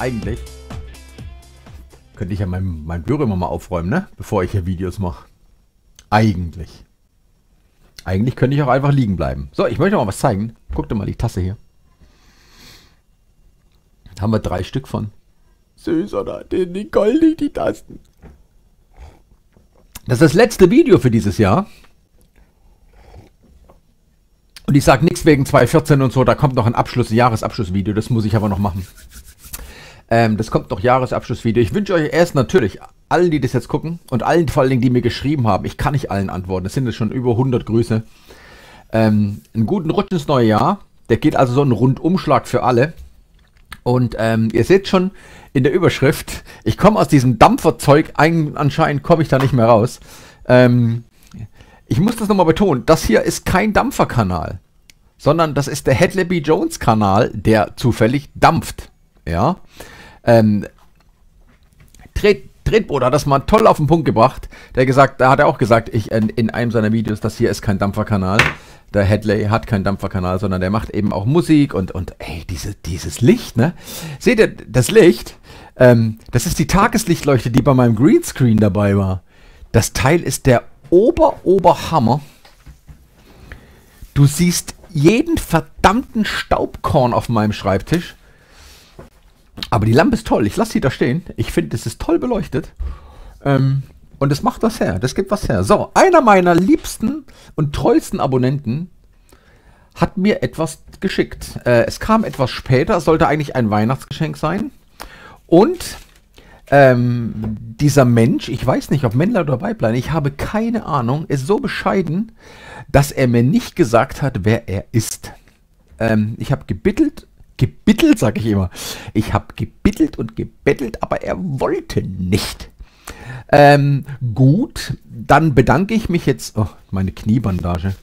eigentlich. Könnte ich ja mein Büro immer mal aufräumen, ne? Bevor ich hier Videos mache. Eigentlich. Eigentlich könnte ich auch einfach liegen bleiben. So, ich möchte noch mal was zeigen. Guckt doch mal die Tasse hier. Da haben wir 3 Stück von. Süß, oder? Die golden, die Tasten. Das ist das letzte Video für dieses Jahr. Und ich sage nichts wegen 2014 und so. Da kommt noch ein Jahresabschlussvideo. Das muss ich aber noch machen. Das kommt noch Jahresabschlussvideo. Ich wünsche euch erst natürlich allen, die das jetzt gucken und allen vor allen Dingen, die mir geschrieben haben. Ich kann nicht allen antworten. Das sind jetzt schon über 100 Grüße. Einen guten Rutsch ins neue Jahr. Der geht also so einen Rundumschlag für alle. Und ihr seht schon in der Überschrift, ich komme aus diesem Dampferzeug, anscheinend komme ich da nicht mehr raus. Ich muss das nochmal betonen, das hier ist kein Dampferkanal, sondern das ist der Hadley Jones Kanal, der zufällig dampft. Ja, Tretbruder hat das mal toll auf den Punkt gebracht. Da hat er auch gesagt, in einem seiner Videos, das hier ist kein Dampferkanal. Der Hadley hat keinen Dampferkanal, sondern der macht eben auch Musik und ey, dieses Licht, ne? Seht ihr, das Licht, das ist die Tageslichtleuchte, die bei meinem Greenscreen dabei war. Das Teil ist der Oberhammer. Du siehst jeden verdammten Staubkorn auf meinem Schreibtisch. Aber die Lampe ist toll, ich lasse sie da stehen. Ich finde, es ist toll beleuchtet. Und es macht was her, das gibt was her. So, einer meiner liebsten und treuesten Abonnenten hat mir etwas geschickt. Es kam etwas später, es sollte eigentlich ein Weihnachtsgeschenk sein. Und dieser Mensch, ich weiß nicht, ob Männlein oder Weiblein, ich habe keine Ahnung, ist so bescheiden, dass er mir nicht gesagt hat, wer er ist. Ich habe gebittelt, sage ich immer. Ich habe gebittelt und gebettelt, aber er wollte nicht. Gut, dann bedanke ich mich jetzt, oh, meine Kniebandage,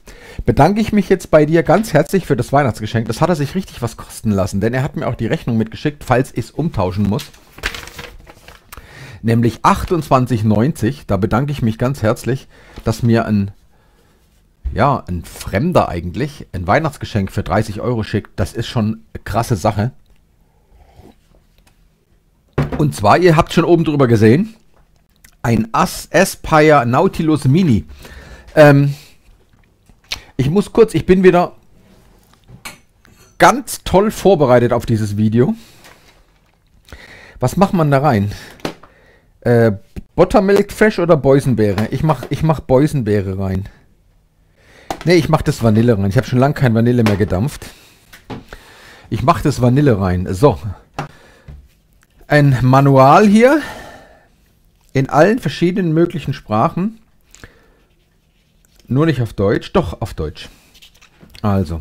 bedanke ich mich jetzt bei dir ganz herzlich für das Weihnachtsgeschenk. Das hat er sich richtig was kosten lassen, denn er hat mir auch die Rechnung mitgeschickt, falls ich es umtauschen muss. Nämlich 28,90, da bedanke ich mich ganz herzlich, dass mir ein Fremder eigentlich ein Weihnachtsgeschenk für 30 € schickt. Das ist schon eine krasse Sache. Und zwar, ihr habt schon oben drüber gesehen, ein Aspire Nautilus Mini. Ich bin wieder ganz toll vorbereitet auf dieses Video. Was macht man da rein? Buttermilk Fresh oder Boysenbeere? Ich mach Boysenbeere rein. Ne, ich mache das Vanille rein. Ich habe schon lange kein Vanille mehr gedampft. Ich mache das Vanille rein. So. Ein Manual hier. In allen verschiedenen möglichen Sprachen. Nur nicht auf Deutsch. Doch, auf Deutsch. Also.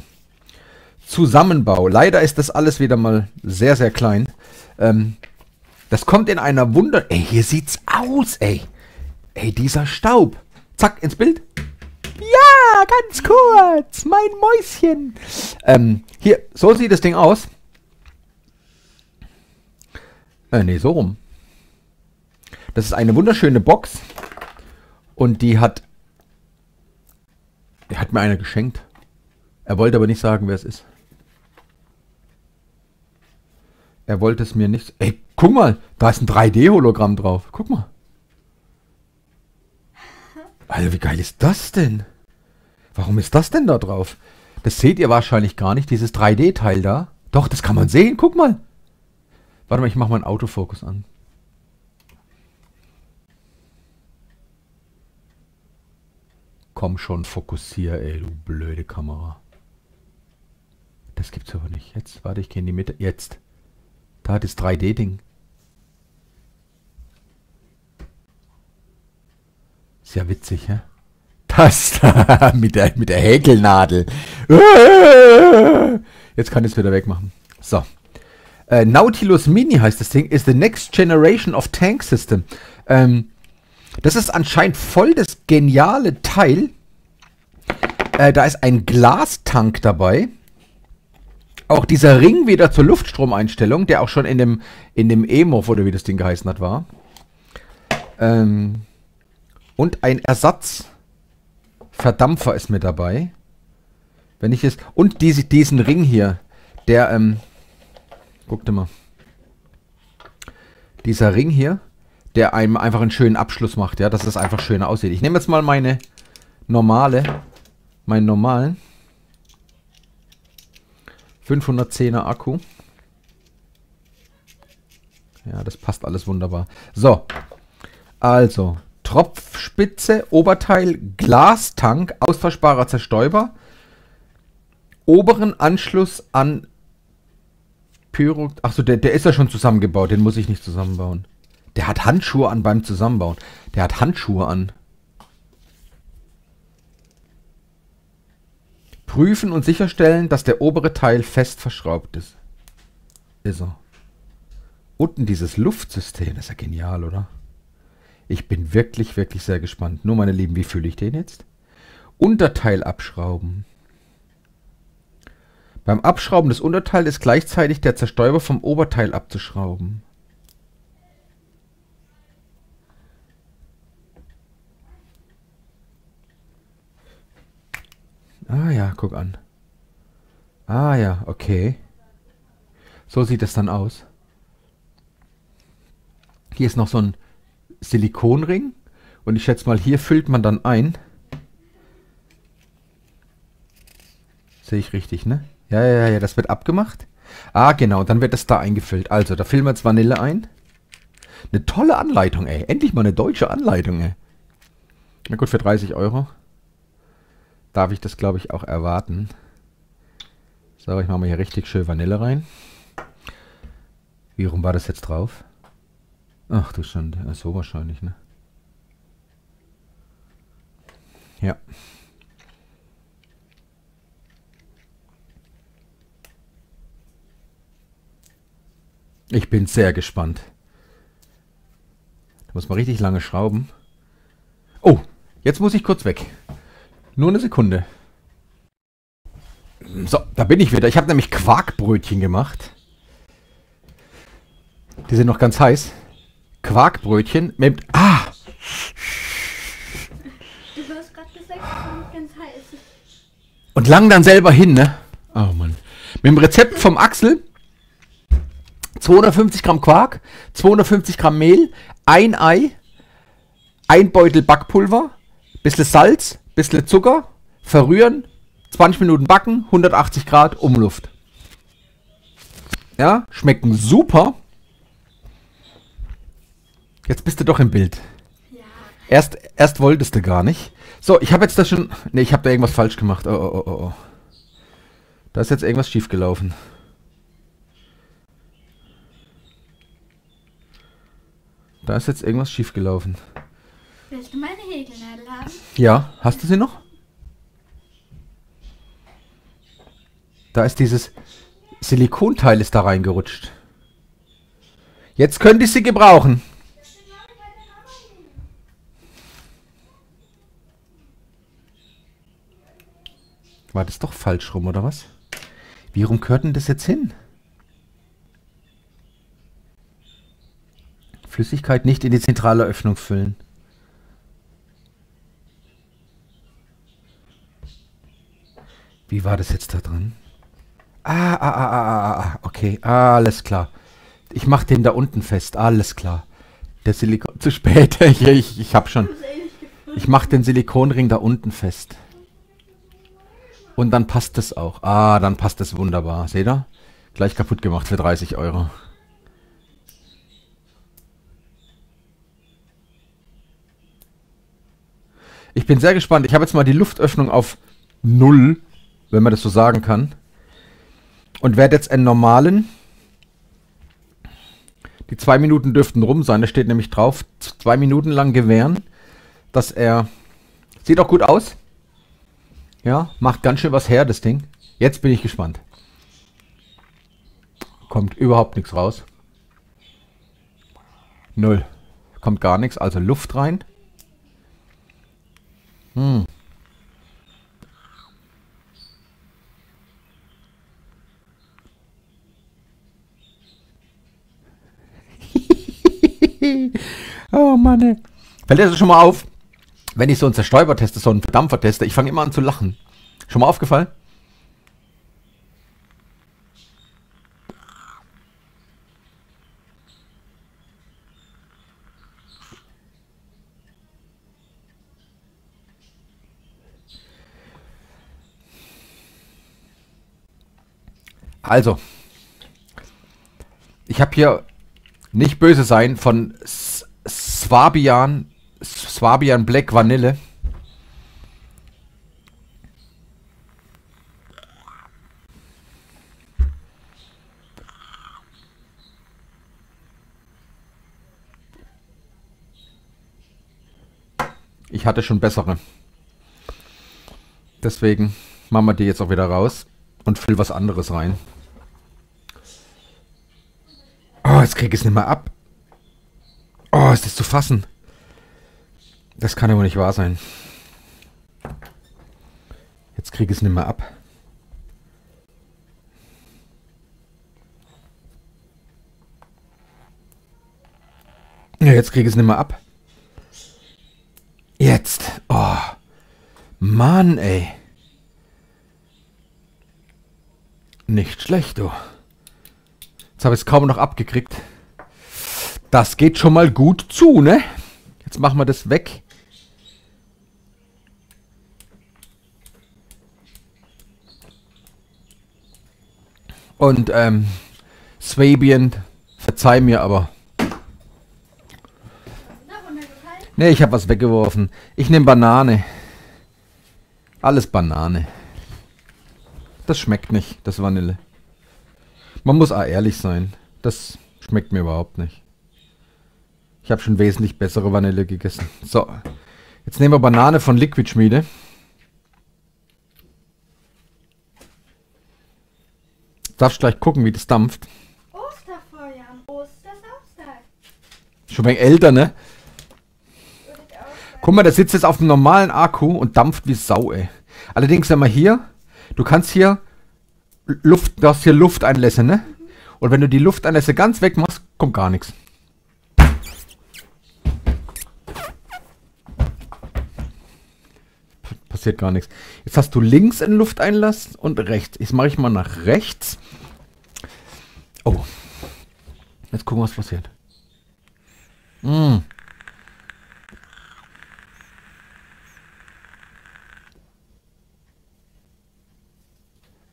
Zusammenbau. Leider ist das alles wieder mal sehr, sehr klein. Das kommt in einer Wunder... Ey, hier sieht's aus, ey. Ey, dieser Staub. Zack, ins Bild. Ja, ganz kurz. Mein Mäuschen. Hier, so sieht das Ding aus. Ne, so rum. Das ist eine wunderschöne Box und die hat mir einer geschenkt. Er wollte aber nicht sagen, wer es ist. Er wollte es mir nicht... Ey, guck mal, da ist ein 3D-Hologramm drauf. Guck mal. Alter, wie geil ist das denn? Warum ist das denn da drauf? Das seht ihr wahrscheinlich gar nicht, dieses 3D-Teil da. Doch, das kann man sehen, guck mal. Warte mal, ich mache mal einen Autofokus an. Komm schon, fokussier, ey, du blöde Kamera. Das gibt's aber nicht. Jetzt, warte, ich gehe in die Mitte. Jetzt. Da hat das 3D-Ding. Ist ja witzig, hä? Das da, mit der Häkelnadel. Jetzt kann ich es wieder wegmachen. So. Nautilus Mini heißt das Ding. Is the next generation of tank system. Das ist anscheinend voll das geniale Teil. Da ist ein Glastank dabei. Auch dieser Ring wieder zur Luftstromeinstellung, der auch schon in dem E-Morph, oder wie das Ding geheißen hat, war. Und ein Ersatzverdampfer ist mit dabei. Wenn ich es... Und diesen Ring hier, der... guckt mal. dieser Ring hier, der einem einfach einen schönen Abschluss macht, ja, dass es einfach schöner aussieht. Ich nehme jetzt mal meine normale, meinen normalen 510er Akku. Ja, das passt alles wunderbar. So, also Tropfspitze, Oberteil, Glastank, austauschbarer Zerstäuber, oberen Anschluss an Pyro... Achso, der ist ja schon zusammengebaut, den muss ich nicht zusammenbauen. Der hat Handschuhe an beim Zusammenbauen. Der hat Handschuhe an. Prüfen und sicherstellen, dass der obere Teil fest verschraubt ist. Ist er. Unten dieses Luftsystem, das ist ja genial, oder? Ich bin wirklich, wirklich sehr gespannt. Nur, meine Lieben, wie fühle ich den jetzt? Unterteil abschrauben. Beim Abschrauben des Unterteils ist gleichzeitig der Zerstäuber vom Oberteil abzuschrauben. Ah ja, guck an. Ah ja, okay. So sieht es dann aus. Hier ist noch so ein Silikonring. Und ich schätze mal, hier füllt man dann ein. Sehe ich richtig, ne? Ja, ja, ja, das wird abgemacht. Ah, genau, dann wird das da eingefüllt. Also, da füllen wir jetzt Vanille ein. Eine tolle Anleitung, ey. Endlich mal eine deutsche Anleitung, ey. Na gut, für 30 € darf ich das, glaube ich, auch erwarten. So, ich mache mal hier richtig schön Vanille rein. Wie rum war das jetzt drauf? Ach du Schande, so wahrscheinlich, ne? Ja. Ich bin sehr gespannt. Da muss man richtig lange schrauben. Oh, jetzt muss ich kurz weg. Nur eine Sekunde. So, da bin ich wieder. Ich habe nämlich Quarkbrötchen gemacht. Die sind noch ganz heiß. Quarkbrötchen mit... Ah! Du hast gerade gesagt, die sind ganz heiß. Und lang dann selber hin, ne? Oh Mann. Mit dem Rezept vom Axel... 250 Gramm Quark, 250 Gramm Mehl, ein Ei, ein Beutel Backpulver, bisschen Salz, bisschen Zucker, verrühren, 20 Minuten backen, 180 Grad, Umluft. Ja, schmecken super. Jetzt bist du doch im Bild. Ja. Erst wolltest du gar nicht. So, ich habe jetzt da schon... Ne, ich habe da irgendwas falsch gemacht. Oh, oh, oh, oh. Da ist jetzt irgendwas schief gelaufen. Da ist jetzt irgendwas schiefgelaufen. Willst du meine Häkelnadel haben? Ja, hast du sie noch? Da ist dieses Silikonteil ist da reingerutscht. Jetzt könnte ich sie gebrauchen. War das doch falsch rum, oder was? Wie rum gehört denn das jetzt hin? Flüssigkeit nicht in die zentrale Öffnung füllen. Wie war das jetzt da drin? Okay, alles klar. Ich mache den da unten fest, alles klar. Der Silikon... Zu spät, ich hab schon. Ich mache den Silikonring da unten fest. Und dann passt das auch. Ah, dann passt das wunderbar. Seht ihr? Gleich kaputt gemacht für 30 €. Ich bin sehr gespannt. Ich habe jetzt mal die Luftöffnung auf 0, wenn man das so sagen kann. Und werde jetzt einen normalen... Die 2 Minuten dürften rum sein. Da steht nämlich drauf, 2 Minuten lang gewähren, dass er... Sieht auch gut aus. Ja, macht ganz schön was her, das Ding. Jetzt bin ich gespannt. Kommt überhaupt nichts raus. 0. Kommt gar nichts, also Luft rein. Oh Mann, ey. Fällt dir das schon mal auf, wenn ich so einen Zerstäuber teste, so einen Verdampfer teste, ich fange immer an zu lachen. Schon mal aufgefallen? Also, ich habe hier nicht böse sein von Swabian Black Vanille. Ich hatte schon bessere. Deswegen machen wir die jetzt auch wieder raus und füllen was anderes rein. Oh, jetzt kriege ich es nicht mehr ab. Oh, ist das zu fassen? Das kann ja wohl nicht wahr sein. Jetzt kriege ich es nicht mehr ab. Ja, jetzt kriege ich es nicht mehr ab. Jetzt. Oh. Mann, ey. Nicht schlecht, du. Jetzt habe ich es kaum noch abgekriegt. Das geht schon mal gut zu, ne? Jetzt machen wir das weg. Und, Swabian, verzeih mir aber. Ne, ich habe was weggeworfen. Ich nehme Banane. Alles Banane. Das schmeckt nicht, das Vanille. Man muss auch ehrlich sein. Das schmeckt mir überhaupt nicht. Ich habe schon wesentlich bessere Vanille gegessen. So, jetzt nehmen wir Banane von Liquid Schmiede. Darfst gleich gucken, wie das dampft. Osterfeuer am Ostersamstag. Schon ein wenig älter, ne? Guck mal, der sitzt jetzt auf dem normalen Akku und dampft wie Sau, ey. Allerdings, wenn man hier, du kannst hier Luft, du hast hier Lufteinlässe, ne? Und wenn du die Lufteinlässe ganz weg machst, kommt gar nichts. Passiert gar nichts. Jetzt hast du links einen Lufteinlass und rechts. Jetzt mache ich mal nach rechts. Oh. Jetzt gucken, was passiert. Mm.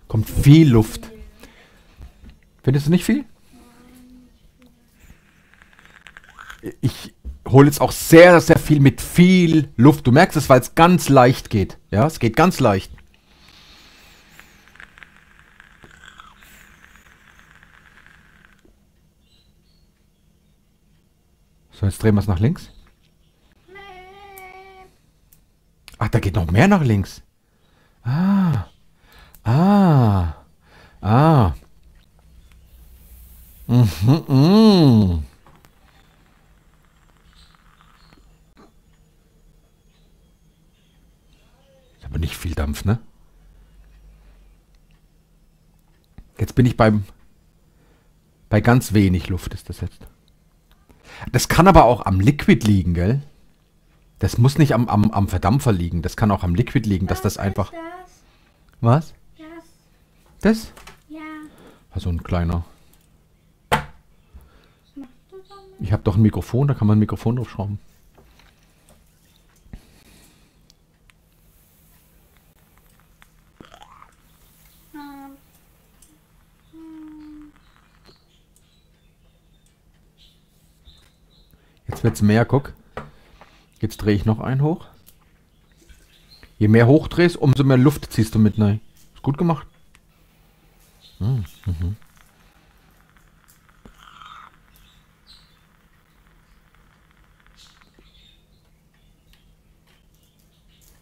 Kommt viel Luft. Findest du nicht viel? Ich hole jetzt auch sehr, sehr viel mit viel Luft. Du merkst es, weil es ganz leicht geht. Ja, es geht ganz leicht. So, jetzt drehen wir es nach links. Ach, da geht noch mehr nach links. Ah. Ah, ah. Mhm, mh. Ist aber nicht viel Dampf, ne? Jetzt bin ich bei ganz wenig Luft ist das jetzt. Das kann aber auch am Liquid liegen, gell? Das muss nicht am Verdampfer liegen. Das kann auch am Liquid liegen, dass das einfach... Was? Das? Ja. Also ein kleiner. Ich habe doch ein Mikrofon, da kann man ein Mikrofon draufschrauben. Jetzt wird es mehr, guck. Jetzt drehe ich noch einen hoch. Je mehr hochdrehst, umso mehr Luft ziehst du mit rein. Ist gut gemacht. Mhm.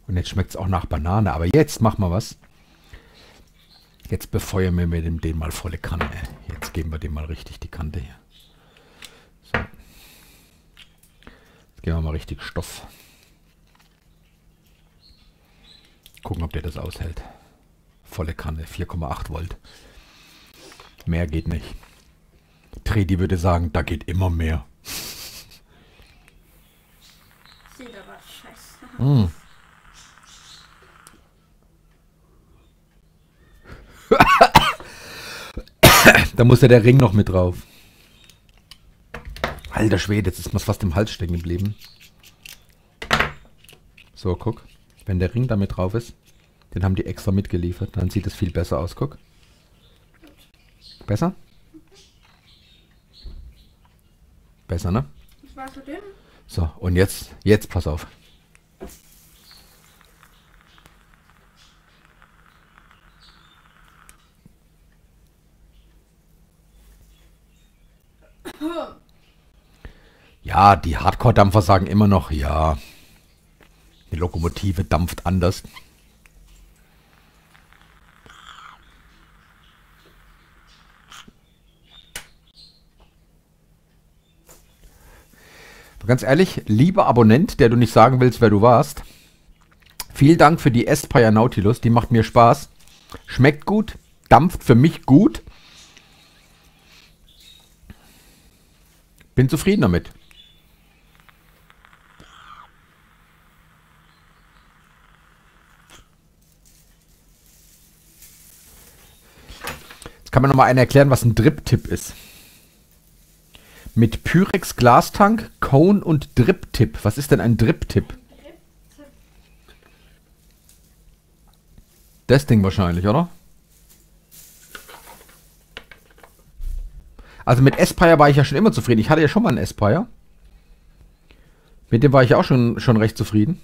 Und jetzt schmeckt es auch nach Banane. Aber jetzt mach mal was. Jetzt befeuern wir mit dem mal volle Kanne. Jetzt geben wir dem mal richtig die Kante hier. So. Jetzt geben wir mal richtig Stoff. Gucken, ob der das aushält. Volle Kanne, 4,8 Volt. Mehr geht nicht. Tredi würde sagen, da geht immer mehr. Sieht aber scheiße aus. Mm. Da muss ja der Ring noch mit drauf. Alter Schwede, jetzt ist mir fast im Hals stecken geblieben. So, guck. Wenn der Ring damit drauf ist, den haben die extra mitgeliefert, dann sieht es viel besser aus, guck. Besser? Besser, ne? Das war's mit dem. So, und jetzt pass auf. Ja, die Hardcore-Dampfer sagen immer noch, ja, die Lokomotive dampft anders. Ganz ehrlich, lieber Abonnent, der du nicht sagen willst, wer du warst, vielen Dank für die Aspire Nautilus, die macht mir Spaß. Schmeckt gut, dampft für mich gut. Bin zufrieden damit. Jetzt kann mir nochmal einer erklären, was ein Drip-Tipp ist. Mit Pyrex Glastank, Cone und Drip-Tipp. Was ist denn ein Drip-Tipp? Das Ding wahrscheinlich, oder? Also mit Aspire war ich ja schon immer zufrieden. Ich hatte ja schon mal einen Aspire. Mit dem war ich ja auch schon recht zufrieden.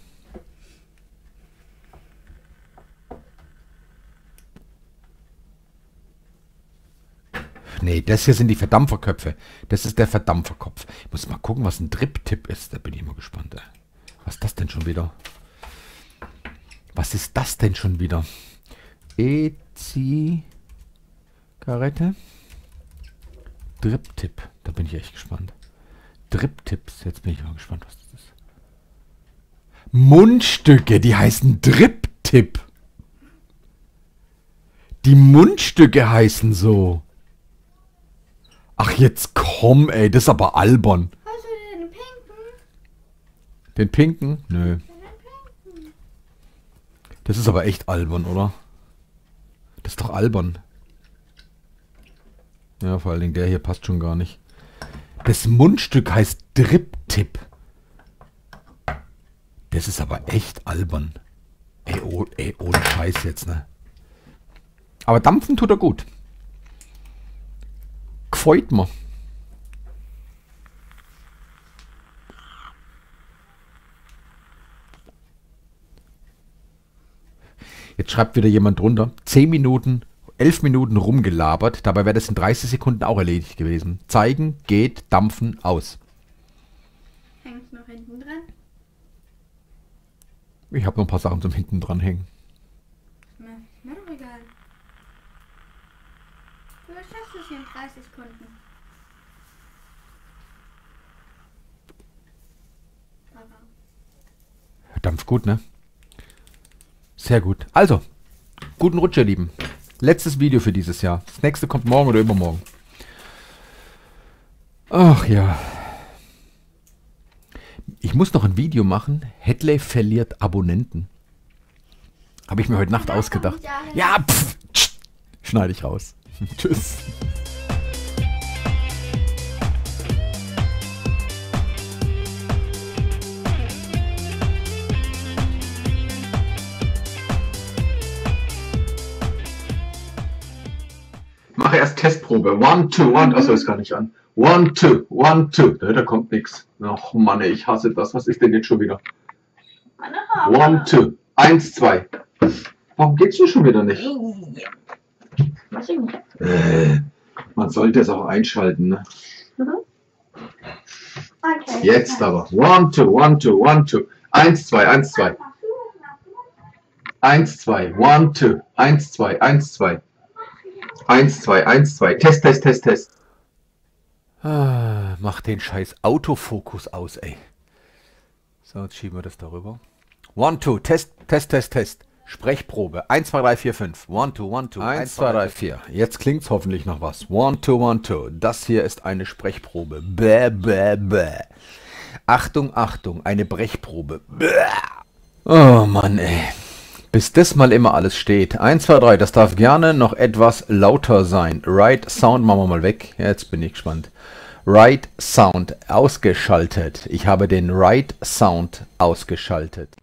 Nee, das hier sind die Verdampferköpfe. Das ist der Verdampferkopf. Ich muss mal gucken, was ein Drip-Tipp ist. Da bin ich mal gespannt. Was ist das denn schon wieder? Was ist das denn schon wieder? E-Z-Karette. Drip-Tipp. Da bin ich echt gespannt. Drip-Tipps. Jetzt bin ich mal gespannt, was das ist. Mundstücke, die heißen Drip-Tipp. Die Mundstücke heißen so. Ach, jetzt komm, ey. Das ist aber albern. Hast du den pinken? Den pinken? Nö. Das ist aber echt albern, oder? Das ist doch albern. Ja, vor allen Dingen der hier passt schon gar nicht. Das Mundstück heißt Drip-Tipp. Das ist aber echt albern. Ey, ohne Scheiß jetzt, ne? Aber dampfen tut er gut. Gefällt mir. Jetzt schreibt wieder jemand drunter. 10 Minuten... 11 Minuten rumgelabert, dabei wäre das in 30 Sekunden auch erledigt gewesen. Zeigen, geht, dampfen, aus. Hängt noch hinten dran? Ich habe noch ein paar Sachen zum hinten dran hängen. Na, doch egal. Du schaffst es hier in 30 Sekunden. Ja, dampft gut, ne? Sehr gut. Also, guten Rutsch, ihr Lieben. Letztes Video für dieses Jahr. Das nächste kommt morgen oder übermorgen. Ach ja. Ich muss noch ein Video machen. Hadley verliert Abonnenten. Habe ich mir heute Nacht ausgedacht. Ja, pff, schneide ich raus. Tschüss. Mach erst Testprobe. 1, 2, 1. Achso, ist gar nicht an. 1, 2, 1, 2. Da kommt nichts. Ach Mann, ich hasse das. Was ist denn jetzt schon wieder? 1, 2. 1, 2. Warum geht's denn schon wieder nicht? Man sollte es auch einschalten, ne? Okay. Jetzt aber. 1, 2, 1, 2, 1, 2. 1, 2, 1, 2. 1, 2. 1, 2. 1, 2, 1, 2. 1, 2, 1, 2. Test, Test, Test, Test. Ah, mach den scheiß Autofokus aus, ey. So, jetzt schieben wir das darüber. 1, 2. Test, Test, Test, Test. Sprechprobe. 1, 2, 3, 4, 5. 1, 2, 1, 2. 1, 2, 3, 4. Jetzt klingt's hoffentlich noch was. 1, 2, 1, 2. Das hier ist eine Sprechprobe. Bäh, bäh, bäh. Achtung, Achtung. Eine Brechprobe. Bäh. Oh Mann, ey. Bis das mal immer alles steht. 1, 2, 3, das darf gerne noch etwas lauter sein. Right Sound machen wir mal weg. Jetzt bin ich gespannt. Right Sound ausgeschaltet. Ich habe den Right Sound ausgeschaltet.